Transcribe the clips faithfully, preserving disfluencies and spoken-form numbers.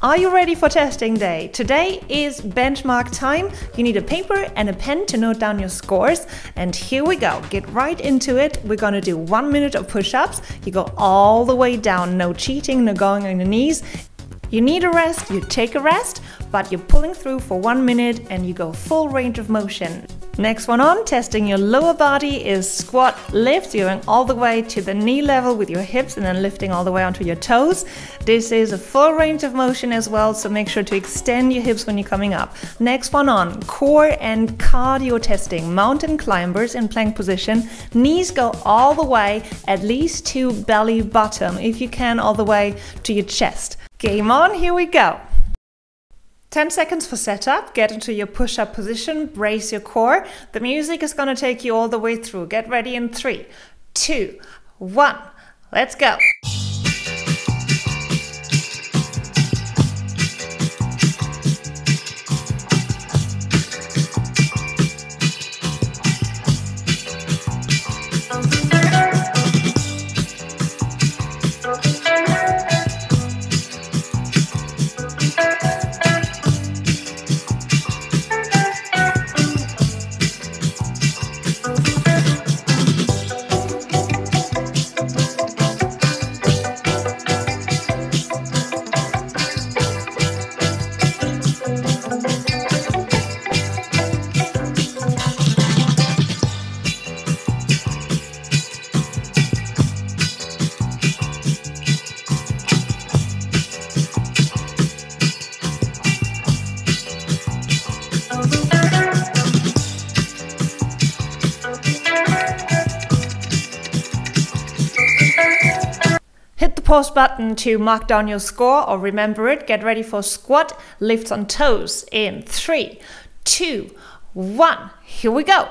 Are you ready for testing day? Today is benchmark time. You need a paper and a pen to note down your scores. And here we go, get right into it. We're gonna do one minute of push-ups. You go all the way down, no cheating, no going on your knees. You need a rest, you take a rest, but you're pulling through for one minute and you go full range of motion. Next one on, testing your lower body is squat lift. You're going all the way to the knee level with your hips and then lifting all the way onto your toes. This is a full range of motion as well, so make sure to extend your hips when you're coming up. Next one on, core and cardio testing. Mountain climbers in plank position. Knees go all the way, at least to belly button, if you can, all the way to your chest. Game on, here we go. ten seconds for setup, get into your push-up position, brace your core. The music is gonna take you all the way through. Get ready in three, two, one, let's go. Hit the pause button to mark down your score or remember it. Get ready for squat, lift on toes in three, two, one. Here we go.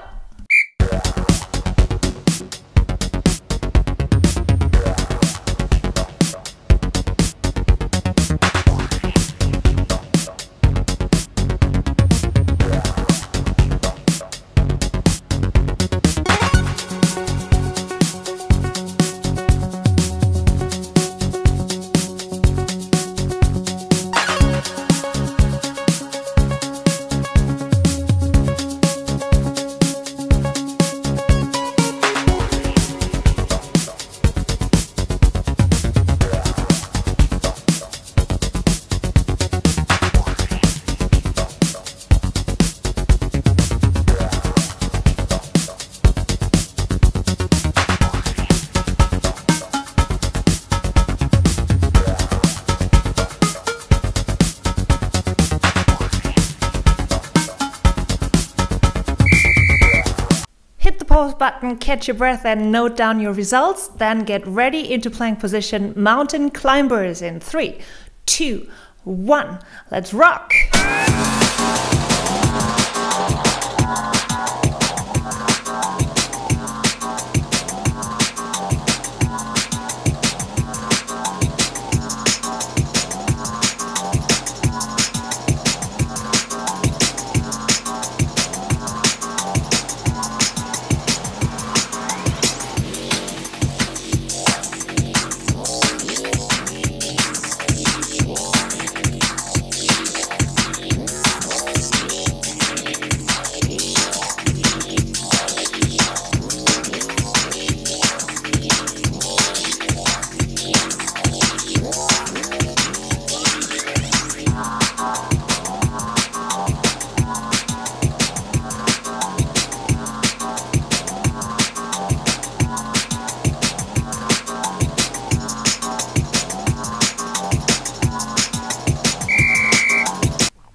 Pause button, catch your breath and note down your results, then get ready into plank position, mountain climbers in three, two, one, let's rock!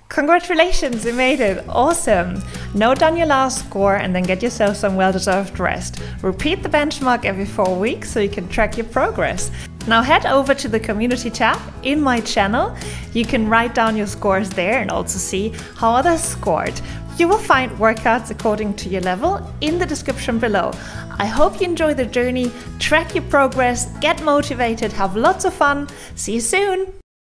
Congratulations, you made it! Awesome! Note down your last score and then get yourself some well-deserved rest. Repeat the benchmark every four weeks so you can track your progress. Now head over to the community tab in my channel. You can write down your scores there and also see how others scored. You will find workouts according to your level in the description below. I hope you enjoy the journey, track your progress, get motivated, have lots of fun. See you soon!